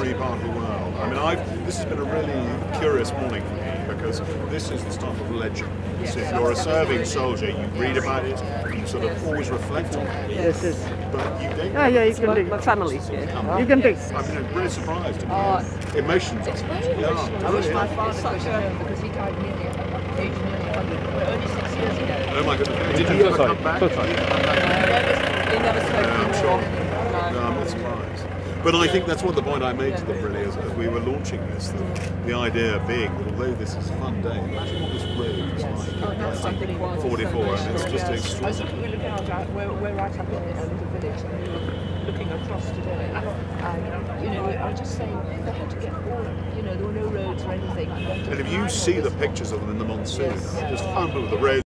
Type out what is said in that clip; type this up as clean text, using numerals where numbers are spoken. extraordinary part of the world. I mean, this has been a really curious morning for me, because this is the stuff of legend. So if you're a serving soldier, you read about it, you sort of always reflect on it. Yes, yes. But you think... Oh, yeah, you can do. My family. Yeah. You can do. I've been really surprised at the emotions. It's very emotional. I wish my father was young, because he died nearly only 6 years ago. Oh, my goodness. Did you ever come back? He never spoke to me. No, I'm not surprised. But I think that's what the point I made to them, really, as we were launching this. The idea being that although this is a fun day, imagine what this road was like in 1944, and it's just extraordinary. I was looking out, we're right up in this little village, and we were looking across today, and, I was just saying, they had to get all, there were no roads or anything. And if you see the pictures of them in the monsoon, just unbelievable, the roads.